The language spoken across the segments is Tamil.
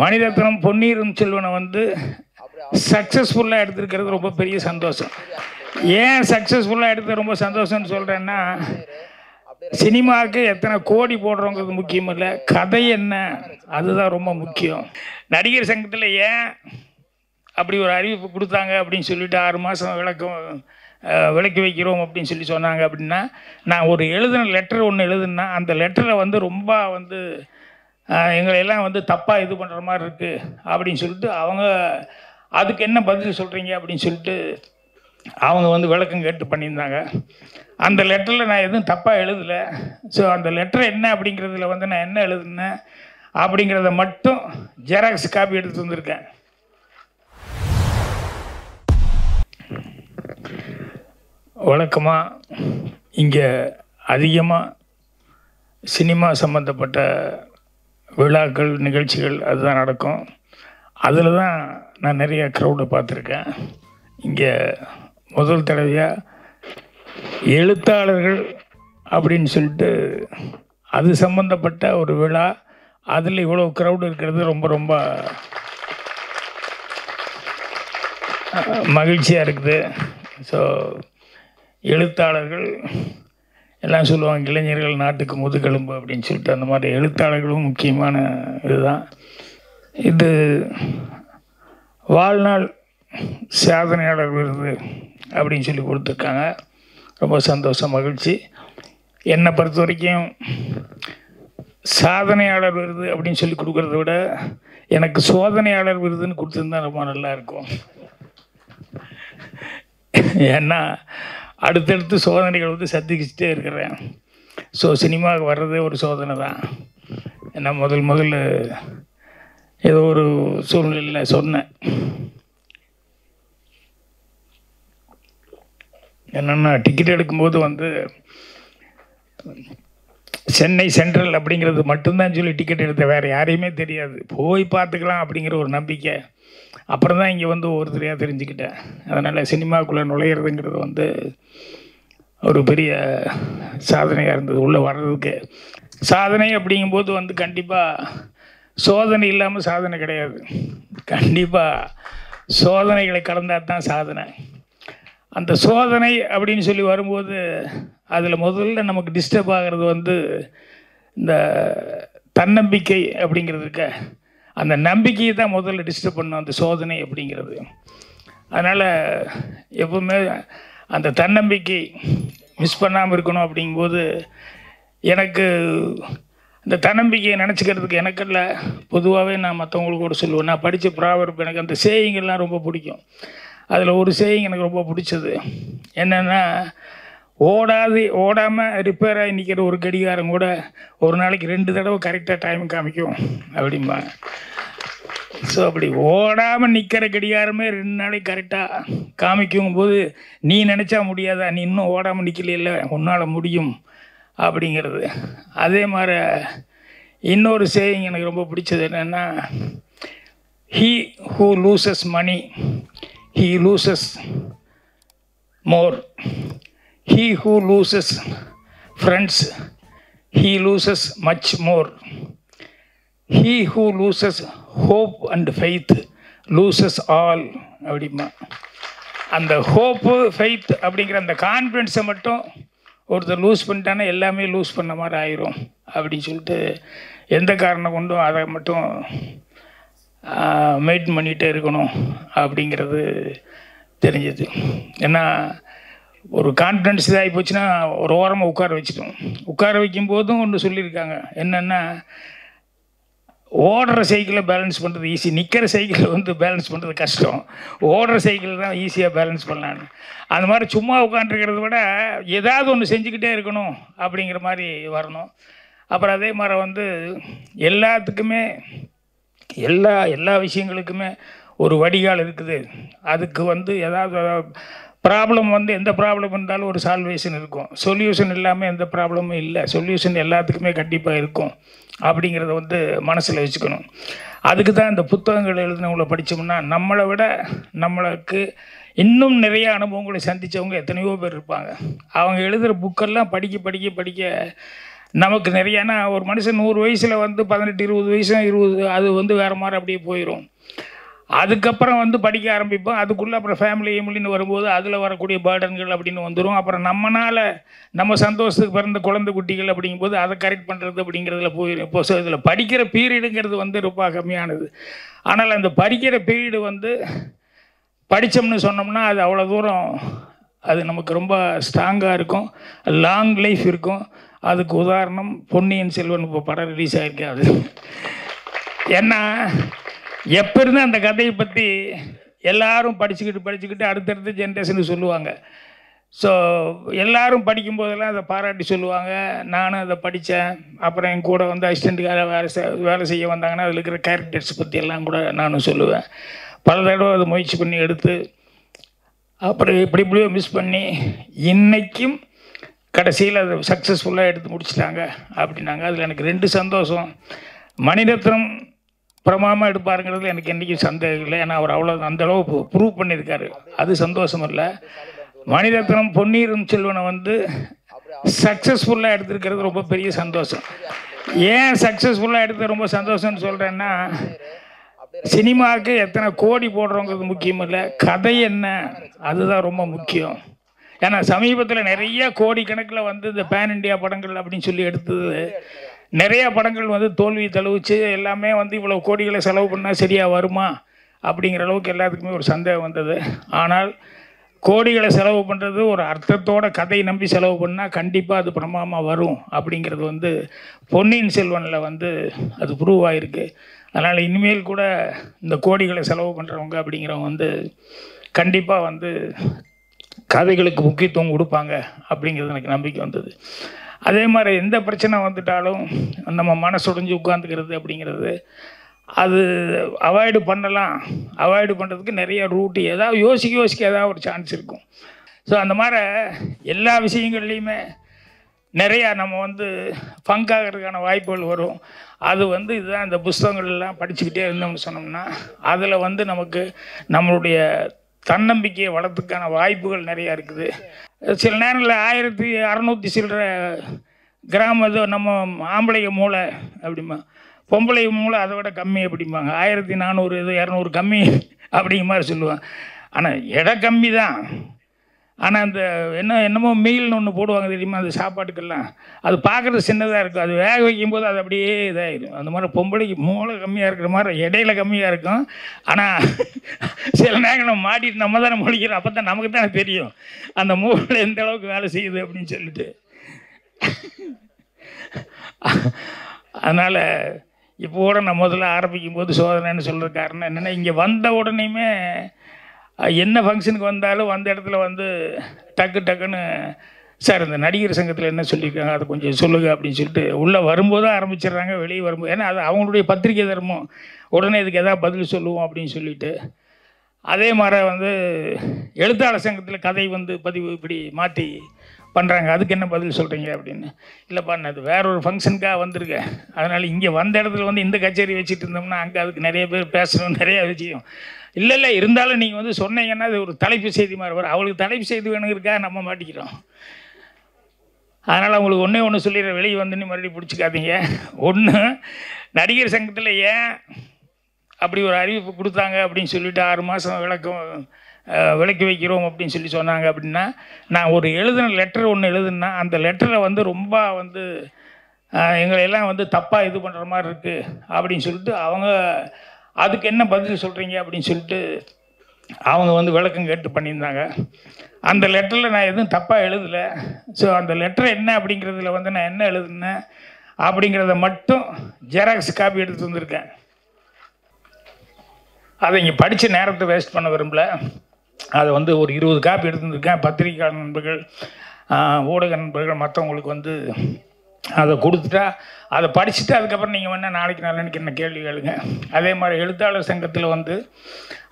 மணிரத்னம் பொன்னியின் செல்வனை வந்து சக்ஸஸ்ஃபுல்லாக எடுத்துருக்கிறது ரொம்ப பெரிய சந்தோஷம். ஏன் சக்ஸஸ்ஃபுல்லாக எடுத்து ரொம்ப சந்தோஷம்னு சொல்கிறேன்னா, சினிமாவுக்கு எத்தனை கோடி போடுறோங்கிறது முக்கியம் இல்லை, கதை என்ன அதுதான் ரொம்ப முக்கியம். நடிகர் சங்கத்தில் ஏன் அப்படி ஒரு அறிவிப்பு கொடுத்தாங்க அப்படின்னு சொல்லிட்டு 6 மாதம் விளக்கி வைக்கிறோம் அப்படின்னு சொல்லி சொன்னாங்க. அப்படின்னா நான் ஒரு எழுதின லெட்டர் ஒன்று எழுதுனா அந்த லெட்டரில் வந்து ரொம்ப வந்து எங்களையெல்லாம் வந்து தப்பாக இது பண்ணுற மாதிரி இருக்குது அப்படின்னு சொல்லிட்டு அவங்க அதுக்கு என்ன பதில் சொல்கிறீங்க அப்படின்னு சொல்லிட்டு அவங்க வந்து விளக்கம் கேட்டு பண்ணியிருந்தாங்க. அந்த லெட்டரில் நான் எதுவும் தப்பாக எழுதலை. ஸோ அந்த லெட்டர் என்ன அப்படிங்கிறதுல வந்து நான் என்ன எழுதுனேன் அப்படிங்கிறத மட்டும் ஜெராக்ஸ் காப்பி எடுத்துகிட்டு வந்திருக்கேன். வழக்கமாக இங்கே அதிகமாக சினிமா சம்மந்தப்பட்ட விழாக்கள் நிகழ்ச்சிகள் அதுதான் நடக்கும். அதில் தான் நான் நிறைய க்ரௌடை பார்த்துருக்கேன். இங்கே முதல் தடவையாக எழுத்தாளர்கள் அப்படின்னு சொல்லிட்டு அது சம்மந்தப்பட்ட ஒரு விழா, அதில் இவ்வளோ க்ரௌடு இருக்கிறது ரொம்ப ரொம்ப மகிழ்ச்சியாக இருக்குது. ஸோ எழுத்தாளர்கள் எல்லாம் சொல்லுவாங்க இளைஞர்கள் நாட்டுக்கு முதுகெலும்பு அப்படின்னு சொல்லிட்டு அந்த மாதிரி எழுத்தாளர்களும் முக்கியமான இதுதான். இது வாழ்நாள் சாதனையாளர் விருது அப்படின்னு சொல்லி கொடுத்துருக்காங்க. ரொம்ப சந்தோஷம், மகிழ்ச்சி. என்னை பொறுத்த வரைக்கும் சாதனையாளர் விருது அப்படின்னு சொல்லி கொடுக்குறத விட எனக்கு சோதனையாளர் விருதுன்னு கொடுத்துருந்தா ரொம்ப நல்லாயிருக்கும். ஏன்னா அடுத்தடுத்து சோதனைகள் வந்து சந்திச்சுட்டே இருக்கிறேன். ஸோ சினிமாவுக்கு வர்றதே ஒரு சோதனை தான். நான் முதல்ல ஏதோ ஒரு சூழ்நிலையில் சொன்னேன், என்னென்னா டிக்கெட் எடுக்கும்போது வந்து சென்னை சென்ட்ரல் அப்படிங்கிறது மட்டும்தான் சொல்லி டிக்கெட் எடுத்தேன். வேறு யாரையுமே தெரியாது, போய் பார்த்துக்கலாம் அப்படிங்கிற ஒரு நம்பிக்கை. அப்புறம் தான் இங்கே வந்து ஒவ்வொருத்தரையாக தெரிஞ்சுக்கிட்டேன். அதனால் சினிமாவுக்குள்ளே நுழையிறதுங்கிறது வந்து ஒரு பெரிய சாதனையாக இருந்தது. உள்ளே வர்றதுக்கு சாதனை அப்படிங்கும்போது வந்து கண்டிப்பாக சோதனை இல்லாமல் சாதனை கிடையாது. கண்டிப்பாக சோதனைகளை கடந்தால் தான் சாதனை. அந்த சோதனை அப்படின்னு சொல்லி வரும்போது அதில் முதல்ல நமக்கு டிஸ்டர்ப் ஆகிறது வந்து இந்த தன்னம்பிக்கை அப்படிங்கிறது இருக்க, அந்த நம்பிக்கையை தான் முதல்ல டிஸ்டர்ப் பண்ணும் அந்த சோதனை அப்படிங்கிறது. அதனால் எப்பவுமே அந்த தன்னம்பிக்கை மிஸ் பண்ணாமல் இருக்கணும். அப்படிங்கும்போது எனக்கு இந்த தன்னம்பிக்கையை நினச்சிக்கிறதுக்கு எனக்கு இல்லை, பொதுவாகவே நான் மற்றவங்களுக்கு கூட சொல்லுவேன். நான் படித்த ப்ராவர்ப், எனக்கு அந்த சேயிங்கெல்லாம் ரொம்ப பிடிக்கும். அதில் ஒரு சேயிங் எனக்கு ரொம்ப பிடிச்சது என்னென்னா, ஓடாமல் ரிப்பேர் ஆகி நிற்கிற ஒரு கடிகாரம் கூட ஒரு நாளைக்கு 2 தடவை கரெக்டாக டைம் காமிக்கும் அப்படிம்பா. ஸோ அப்படி ஓடாமல் நிற்கிற கடிகாரமே 2 நாளைக்கு கரெக்டாக காமிக்கும் போது நீ நினச்சா முடியாதா, நீ இன்னும் ஓடாமல் நிற்கலையில்ல, உன்னால் முடியும் அப்படிங்கிறது. அதே மாதிரி இன்னொரு சேயிங் எனக்கு ரொம்ப பிடிச்சது என்னென்னா, he who loses money he loses more. He who loses friends, he loses much more. He who loses hope and faith loses all. அப்படிமா அந்த ஹோப்பு ஃபெய்த் அப்படிங்கிற அந்த கான்ஃபிடன்ஸை மட்டும் ஒருத்தர் லூஸ் பண்ணிட்டானா எல்லாமே லூஸ் பண்ண மாதிரி ஆயிரும் அப்படின்னு சொல்லிட்டு எந்த காரணம் கொண்டும் அதை மட்டும் மெயின்டைன் பண்ணிகிட்டே இருக்கணும் அப்படிங்கிறது தெரிஞ்சது. ஏன்னா ஒரு கான்ஃபிடென்ஸ் இதாகி போச்சுன்னா ஒரு ஓரமாக உட்கார வச்சுட்டோம். உட்கார வைக்கும்போதும் ஒன்று சொல்லியிருக்காங்க என்னென்னா, ஓடுற சைக்கிளை பேலன்ஸ் பண்ணுறது ஈஸி, நிற்கிற சைக்கிளை வந்து பேலன்ஸ் பண்ணுறது கஷ்டம். ஓடுற சைக்கிள் தான் ஈஸியாக பேலன்ஸ் பண்ணலான்னு. அந்த மாதிரி சும்மா உட்காந்துருக்கிறத விட ஏதாவது ஒன்று செஞ்சுக்கிட்டே இருக்கணும் அப்படிங்கிற மாதிரி வரணும். அப்புறம் அதே மாதிரி வந்து எல்லாத்துக்குமே எல்லா விஷயங்களுக்குமே ஒரு வடிகால் இருக்குது. அதுக்கு வந்து ஏதாவது ப்ராப்ளம் வந்து எந்த ப்ராப்ளம் இருந்தாலும் ஒரு சால்வேஷன் இருக்கும். சொல்யூஷன் இல்லாமல் எந்த ப்ராப்ளமும் இல்லை, சொல்யூஷன் எல்லாத்துக்குமே கண்டிப்பாக இருக்கும் அப்படிங்கிறத வந்து மனசில் வச்சுக்கணும். அதுக்கு தான் இந்த புத்தகங்கள் எழுதினவங்களை படித்தோம்னா நம்மளை விட நம்மளுக்கு இன்னும் நிறைய அனுபவங்களை சந்தித்தவங்க எத்தனையோ பேர் இருப்பாங்க. அவங்க எழுதுகிற புக்கெல்லாம் படிக்க படிக்க படிக்க நமக்கு நிறையனா ஒரு மனுஷன் 100 வயசுல வந்து 18 20 வயசு 20 அது வந்து வேற மாதிரி அப்படியே போயிடும். அதுக்கு அப்புறம் வந்து படிக்க ஆரம்பிப்போம். அதுக்குள்ள அப்புறம் ஃபேமிலி எம்லின்னு வரும்போது அதுல வரக்கூடிய பர்டன்கள் அப்படினு வந்துரும். அப்புறம் நம்மனால நம்ம சந்தோஷத்துக்கு பிறந்த குழந்தை குட்டிகள் அப்படிங்கும்போது அதை கரெக்ட் பண்றது அப்படிங்கிறதுல போயிடும். இப்போ இதுல படிக்கிற பீரியடுங்கிறது வந்து ரொம்ப கம்மியானது. ஆனால் அந்த படிக்கிற பீரியடு வந்து படிச்சோம்னு சொன்னோம்னா அது அவ்வளவு தூரம் அது நமக்கு ரொம்ப ஸ்ட்ராங்கா இருக்கும், லாங் லைஃப் இருக்கும். அதுக்கு உதாரணம் பொன்னியின் செல்வன் இப்போ படம் ரிலீஸ் ஆகிருக்கு. அது ஏன்னா எப்போ இருந்து அந்த கதையை பற்றி எல்லாரும் படிச்சுக்கிட்டு அடுத்தடுத்த ஜென்ரேஷனுக்கு சொல்லுவாங்க. ஸோ எல்லாரும் படிக்கும்போதெல்லாம் அதை பாராட்டி சொல்லுவாங்க. நானும் அதை படித்தேன். அப்புறம் என் கூட வந்து அசிஸ்டண்ட்டுக்காக வேலை செய்ய வந்தாங்கன்னா அதில் இருக்கிற கேரக்டர்ஸ் பற்றி எல்லாம் கூட நானும் சொல்லுவேன். பல தடவை அதை முயற்சி பண்ணி எடுத்து அப்புறம் இப்படியோ மிஸ் பண்ணி இன்றைக்கும் கடைசியில் அதை சக்ஸஸ்ஃபுல்லாக எடுத்து முடிச்சிட்டாங்க அப்படின்னாங்க. அதில் எனக்கு ரெண்டு சந்தோஷம். மணிரத்னம் பிரமாமாக எடுப்பாருங்கிறதுல எனக்கு என்றைக்கும் சந்தேகம் இல்லை. ஏன்னா அவர் அவ்வளோ அந்தளவு ப்ரூவ் பண்ணியிருக்காரு. அது சந்தோஷம் இல்லை. மணிரத்னம் பொன்னியின் செல்வனை வந்து சக்ஸஸ்ஃபுல்லாக எடுத்துருக்கிறது ரொம்ப பெரிய சந்தோஷம். ஏன் சக்ஸஸ்ஃபுல்லாக எடுத்து ரொம்ப சந்தோஷம்னு சொல்கிறேன்னா, சினிமாவுக்கு எத்தனை கோடி போடுறோங்கிறது முக்கியம் இல்லை, கதை என்ன அதுதான் ரொம்ப முக்கியம். ஏன்னா சமீபத்தில் நிறைய கோடிக்கணக்கில் வந்து இந்த பேன் இண்டியா படங்கள் அப்படின்னு சொல்லி எடுத்தது நிறைய படங்கள் வந்து தோல்வி தழுவுச்சு. எல்லாமே வந்து இவ்வளோ கோடிகளை செலவு பண்ணால் சரியாக வருமா அப்படிங்கிற அளவுக்கு எல்லாத்துக்குமே ஒரு சந்தேகம் வந்தது. ஆனால் கோடிகளை செலவு பண்ணுறது ஒரு அர்த்தத்தோட கதையை நம்பி செலவு பண்ணால் கண்டிப்பாக அது பிரமாதமாக வரும் அப்படிங்கிறது வந்து பொன்னியின் செல்வனில் வந்து அது ப்ரூவ் ஆகிருக்கு. அதனால் இனிமேல் கூட இந்த கோடிகளை செலவு பண்ணுறவங்க அப்படிங்கிறவங்க வந்து கண்டிப்பாக வந்து கதைகளுக்கு முக்கியத்துவம் கொடுப்பாங்க அப்படிங்கிறது எனக்கு நம்பிக்கை வந்தது. அதே மாதிரி எந்த பிரச்சனை வந்துட்டாலும் நம்ம மனசுடைஞ்சு உட்காந்துக்கிறது அப்படிங்கிறது அது அவாய்டு பண்ணலாம். அவாய்டு பண்ணுறதுக்கு நிறைய ரூட்டு ஏதாவது யோசிக்க ஏதாவது ஒரு சான்ஸ் இருக்கும். ஸோ அந்த மாதிரி எல்லா விஷயங்கள்லையுமே நிறையா நம்ம வந்து பங்காகிறதுக்கான வாய்ப்புகள் வரும். அது வந்து இதுதான் இந்த புஸ்தகங்கள்லாம் படிச்சுக்கிட்டே இருந்தோம்னு சொன்னோம்னா அதில் வந்து நமக்கு நம்மளுடைய தன்னம்பிக்கையை வளர்த்துக்கான வாய்ப்புகள் நிறையா இருக்குது. சில நேரங்களில் 1600 சில்லற கிராம இது நம்ம ஆம்பளைய மூளை அப்படிமா பொம்பளை மூளை அதை விட கம்மி அப்படிம்பாங்க. 1400 இது 200 கம்மி அப்படிங்கிற மாதிரி சொல்லுவாங்க. ஆனால் எடை கம்மி தான். ஆனால் அந்த என்னமோ மீல்னு ஒன்று போடுவாங்க தெரியுமா, அந்த சாப்பாட்டுக்கெல்லாம் அது பார்க்குறது சின்னதாக இருக்கும். அது வேக வைக்கும்போது அது அப்படியே இதாகிடும். அந்த மாதிரி பொம்பளைக்கு மூளை கம்மியாக இருக்கிற மாதிரி இடையில கம்மியாக இருக்கும். ஆனால் சில நேரம் நம்ம மாட்டிட்டு நம்ம தானே முழிக்கிறோம். அப்போ தான் நமக்கு தானே தெரியும் அந்த மூளை எந்த அளவுக்கு வேலை செய்யுது அப்படின்னு சொல்லிட்டு. அதனால் இப்போ கூட நான் முதல்ல ஆரம்பிக்கும் போது சோதனைன்னு சொல்கிற காரணம் என்னென்னா, இங்கே வந்த உடனேயுமே என்ன ஃபங்க்ஷனுக்கு வந்தாலும் வந்த இடத்துல வந்து டக்குன்னு சார் இந்த நடிகர் சங்கத்தில் என்ன சொல்லியிருக்காங்க அதை கொஞ்சம் சொல்லுங்கள் அப்படின்னு சொல்லிட்டு உள்ளே வரும்போதும் ஆரம்பிச்சிடுறாங்க. வெளியே வரும்போது ஏன்னா அது அவங்களுடைய பத்திரிக்கை தர்மம், உடனே இதுக்கு எதாவது பதில் சொல்லுவோம் அப்படின்னு சொல்லிட்டு. அதே மாதிரி வந்து எழுத்தாளர் சங்கத்தில் கதை வந்து பதிவு இப்படி மாற்றி பண்ணுறாங்க, அதுக்கு என்ன பதில் சொல்கிறீங்க அப்படின்னு. இல்லைப்பா நான் அது வேற ஒரு ஃபங்க்ஷனுக்காக வந்திருக்கேன், அதனால் இங்கே வந்த இடத்துல வந்து இந்த கச்சேரி வச்சுட்டு இருந்தோம்னா அங்கே அதுக்கு நிறைய பேர் பேசணும், நிறையா விஷயம். இல்லை இருந்தாலும் நீங்கள் வந்து சொன்னீங்கன்னா அது ஒரு தலைப்பு செய்தி மாதிரி வரும். அவளுக்கு தலைப்பு செய்தி வேணுங்கிறக்கா நம்ம மாட்டிக்கிறோம். அதனால் அவங்களுக்கு ஒன்று சொல்லிடுற, வெளியே வந்துன்னு மறுபடியும் பிடிச்சிக்காதீங்க. ஒன்று நடிகர் சங்கத்தில் ஏன் அப்படி ஒரு அறிவிப்பு கொடுத்தாங்க அப்படின்னு சொல்லிட்டு 6 மாதம் விளக்கி வைக்கிறோம் அப்படின்னு சொல்லி சொன்னாங்க அப்படின்னா, நான் ஒரு எழுதின லெட்டர் ஒன்று எழுதுனா அந்த லெட்டரை வந்து ரொம்ப வந்து எங்களையெல்லாம் வந்து தப்பாக இது பண்ணுற மாதிரி இருக்குது அப்படின்னு சொல்லிட்டு அவங்க அதுக்கு என்ன பதில் சொல்கிறீங்க அப்படின்னு சொல்லிட்டு அவங்க வந்து விளக்கம் கேட்டு பண்ணியிருந்தாங்க. அந்த லெட்டரில் நான் எதுவும் தப்பாக எழுதலை. ஸோ அந்த லெட்டர் என்ன அப்படிங்கிறதுல வந்து நான் என்ன எழுதுனேன் அப்படிங்கிறத மட்டும் ஜெராக்ஸ் காப்பி எடுத்து வந்திருக்கேன். அதை இங்கே படித்த நேரத்தை வேஸ்ட் பண்ண விரும்பல. அதை வந்து ஒரு 20 காப்பி எடுத்து வந்திருக்கேன். பத்திரிகை நண்பர்கள், ஊடக நண்பர்கள், மற்றவங்களுக்கு வந்து அதை கொடுத்துட்டா அதை படிச்சுட்டு அதுக்கப்புறம் நீங்கள் வேணால் நாளைக்கு என்ன கேள்வி கேளுங்க. அதே மாதிரி எழுத்தாளர் சங்கத்தில் வந்து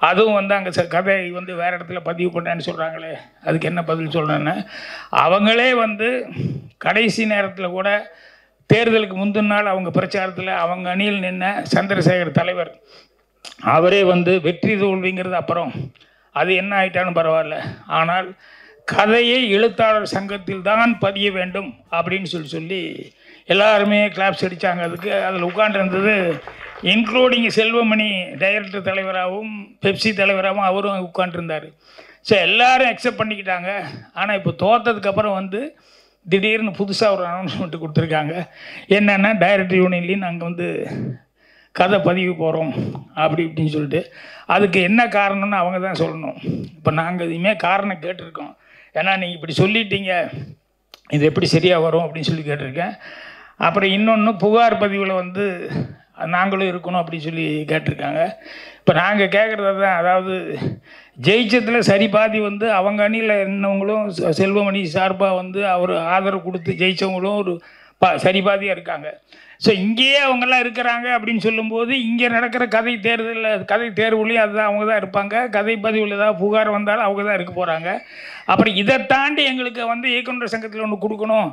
அதுவும் வந்து அங்கே கதை வந்து வேறு இடத்துல பதிவு பண்ணேன்னு சொல்கிறாங்களே, அதுக்கு என்ன பதில் சொல்கிறேன்னு அவங்களே வந்து கடைசி நேரத்தில் கூட தேர்தலுக்கு முந்தின நாள் அவங்க பிரச்சாரத்தில் அவங்க அணியில் நின்ன சந்திரசேகர் தலைவர் அவரே வந்து வெற்றி தோல்விங்கிறது அப்புறம் அது என்ன ஆகிட்டாலும் பரவாயில்ல, ஆனால் கதையை எழுத்தாளர் சங்கத்தில் தான் பதிய வேண்டும் அப்படின்னு சொல்லி எல்லாருமே கிளாப்ஸ் அடித்தாங்க. அதுக்கு அதில் உட்காண்டிருந்தது இன்க்ளூடிங் செல்வமணி டைரக்டர் தலைவராகவும் பெப்சி தலைவராகவும் அவரும் உட்காண்டிருந்தார். ஸோ எல்லோரும் அக்செப்ட் பண்ணிக்கிட்டாங்க. ஆனால் இப்போ தோற்றதுக்கப்புறம் வந்து திடீர்னு புதுசாக ஒரு அனௌன்ஸ்மெண்ட் கொடுத்துருக்காங்க. என்னென்னா டைரக்டர் யூனியன்லேயும் நாங்கள் வந்து கதை பதிவு போகிறோம் அப்படி இப்படின்னு சொல்லிட்டு. அதுக்கு என்ன காரணம்னு அவங்க தான் சொல்லணும். இப்போ நாங்கள் இதுவுமே காரணம் கேட்டிருக்கோம். ஏன்னா நீங்கள் இப்படி சொல்லிட்டீங்க, இது எப்படி சரியாக வரும் அப்படின்னு சொல்லி கேட்டிருக்கேன். அப்புறம் இன்னொன்று புகார் பதிவில் வந்து நாங்களும் இருக்கணும் அப்படின்னு சொல்லி கேட்டிருக்காங்க. இப்போ நாங்கள் கேட்குறது தான், அதாவது ஜெயிச்சதில் சரி பாதி வந்து அவங்க அணியில் என்னவங்களும் செல்வமணி சார்பாக வந்து அவர் ஆதரவு கொடுத்து ஜெயித்தவங்களும் ஒரு சரிபாதியாக இருக்காங்க. ஸோ இங்கேயே அவங்கெல்லாம் இருக்கிறாங்க அப்படின்னு சொல்லும்போது இங்கே நடக்கிற கதை தேர்தலில் கதை தேர்வுலையும் அதுதான் அவங்க தான் இருப்பாங்க. கதை பதிவில் ஏதாவது புகார் வந்தாலும் அவங்க தான் இருக்க போகிறாங்க. அப்புறம் இதை தாண்டி எங்களுக்கு வந்து இயக்குநர் சங்கத்தில் ஒன்று கொடுக்கணும்,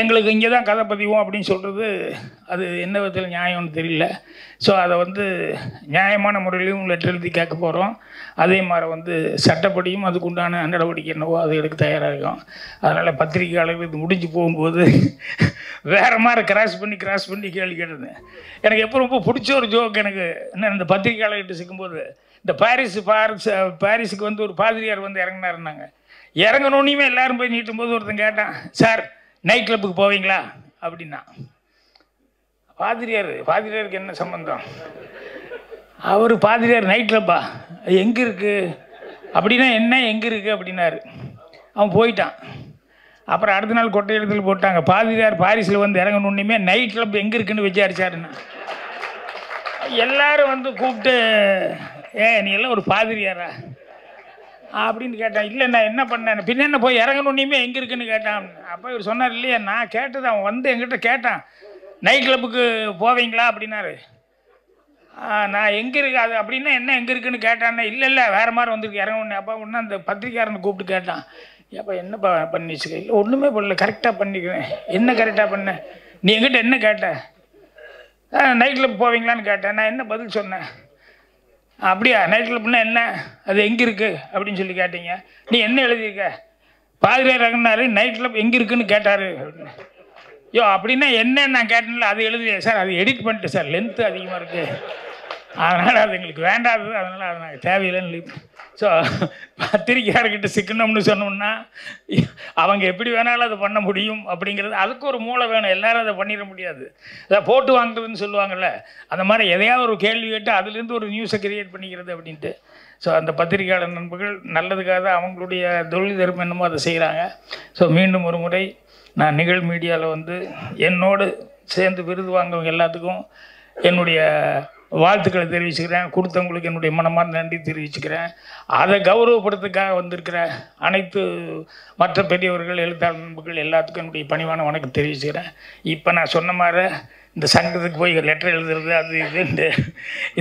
எங்களுக்கு இங்கே தான் கதை பதிவும் அப்படின்னு சொல்கிறது அது என்ன விதத்தில் நியாயம்னு தெரியல. ஸோ அதை வந்து நியாயமான முறையிலையும் லெட்டர் எழுதி கேட்க போகிறோம். அதே மாதிரி வந்து சட்டப்படியும் அதுக்கு உண்டான நடவடிக்கை என்னவோ அது எடுக்க தயாராக இருக்கும். அதனால் பத்திரிகையாளர்கள் இது முடிஞ்சு போகும்போது வேறு மாதிரி கிராஸ் பண்ணி கேள்வி கேட்டிருந்தேன். எனக்கு எப்போ ரொம்ப பிடிச்ச ஒரு ஜோக் எனக்கு என்ன, இந்த பத்திரிகையாளர்கிட்ட சிக்கும்போது இந்த பாரிஸுக்கு வந்து ஒரு பாதிரியார் வந்து இறங்கினாருன்னாங்க. இறங்கணுன்னே எல்லோரும் போய் நீட்டும்போது ஒருத்தன் கேட்டான், சார் நைட் கிளப்புக்கு போவீங்களா அப்படின்னா. பாதிரியாருக்கு என்ன சம்பந்தம்? அவர் பாதிரியார் நைட் கிளப்பா எங்கே இருக்குது அப்படின்னா என்ன எங்கே இருக்குது அப்படின்னாரு. அவன் போயிட்டான். அப்புறம் அடுத்த நாள் கொட்டை எழுத்துல போட்டாங்க, பாதிரியார் பாரிஸில் வந்து இறங்கணுன்னுமே நைட் கிளப் எங்கே இருக்குன்னு விசாரிச்சாருன்னா எல்லாரும் வந்து கூப்பிட்டு நீ எல்லாம் ஒரு பாதிரியாரா அப்படின்னு கேட்டான். இல்லை நான் என்ன பண்ணேன் பின்ன என்ன போய் இறங்கணுன்னே எங்கே இருக்குன்னு கேட்டான். அப்போ இவர் சொன்னார், இல்லையா நான் கேட்டது அவன் வந்து எங்கிட்ட கேட்டான் நைட் கிளப்புக்கு போவீங்களா அப்படின்னாரு. நான் எங்கே இருக்கு அது அப்படின்னா என்ன எங்கே இருக்குன்னு கேட்டானே. இல்லை வேறு மாதிரி வந்துருக்கு இறங்கணுன்னு. அப்போ ஒன்று அந்த பத்திரிக்காரனை கூப்பிட்டு கேட்டான், அப்போ என்னப்பா பண்ணி வச்சுக்க. இல்லை ஒன்றுமே பண்ணல, கரெக்டாக பண்ணிக்கிறேன். என்ன கரெக்டாக பண்ணேன்? நீ எங்கிட்ட என்ன கேட்ட? நைட் கிளப் போவீங்களான்னு கேட்டேன். நான் என்ன பதில் சொன்னேன்? அப்படியா, நைட் கிளப்னா என்ன, அது எங்கே இருக்குது அப்படின்னு சொல்லி கேட்டீங்க. நீ என்ன எழுதியிருக்க? பாதிரியார் இறங்கினாரு நைட் கிளப் எங்கே இருக்குன்னு கேட்டார் அப்படின்னு. யோ அப்படின்னா என்ன நான் கேட்டேன்ல அது எழுதியா சார்? அது எடிட் பண்ணிட்டேன் சார், லென்த்து அதிகமாக இருக்குது, அதனால் அது எங்களுக்கு வேண்டாது, அதனால் அது நாங்கள் தேவையில்லைன்னு. ஸோ பத்திரிக்கையார்கிட்ட சிக்கணும்னு சொன்னோம்னா அவங்க எப்படி வேணாலும் அதை பண்ண முடியும் அப்படிங்கிறது. அதுக்கு ஒரு மூளை வேணும், எல்லோரும் அதை பண்ணிட முடியாது. அதை போட்டு வாங்குறதுன்னு சொல்லுவாங்கள்ல, அந்த மாதிரி எதையாவது ஒரு கேள்வி கேட்டு அதுலேருந்து ஒரு நியூஸை கிரியேட் பண்ணிக்கிறது அப்படின்ட்டு. ஸோ அந்த பத்திரிக்கையாளர் நண்பர்கள் நல்லதுக்காக அவங்களுடைய தொழில் தர்மம் என்னமோ அதை செய்கிறாங்க. ஸோ மீண்டும் ஒரு முறை நான் நிகழ் மீடியாவில் வந்து என்னோடு சேர்ந்து விருது வாங்குவங்க எல்லாத்துக்கும் என்னுடைய வாழ்த்துக்களை தெரிவிச்சுக்கிறேன். கொடுத்தவங்களுக்கு என்னுடைய மனமார்ந்த நன்றி தெரிவிச்சுக்கிறேன். அதை கௌரவப்படுத்துக்காக வந்திருக்கிற அனைத்து மற்ற பெரியவர்கள் எழுத்தாளர் நண்பர்கள் எல்லாத்துக்கும் என்னுடைய பணிவான வணக்கம் தெரிவிச்சுக்கிறேன். இப்போ நான் சொன்ன மாதிரி இந்த சங்கத்துக்கு போய் லெட்டர் எழுதுறது அது இதுண்டு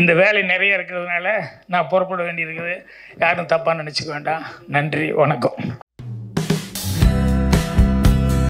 இந்த வேலை நிறைய இருக்கிறதுனால நான் புறப்பட வேண்டியிருக்குது. யாரும் தப்பாக நினச்சிக்க வேண்டாம். நன்றி, வணக்கம்.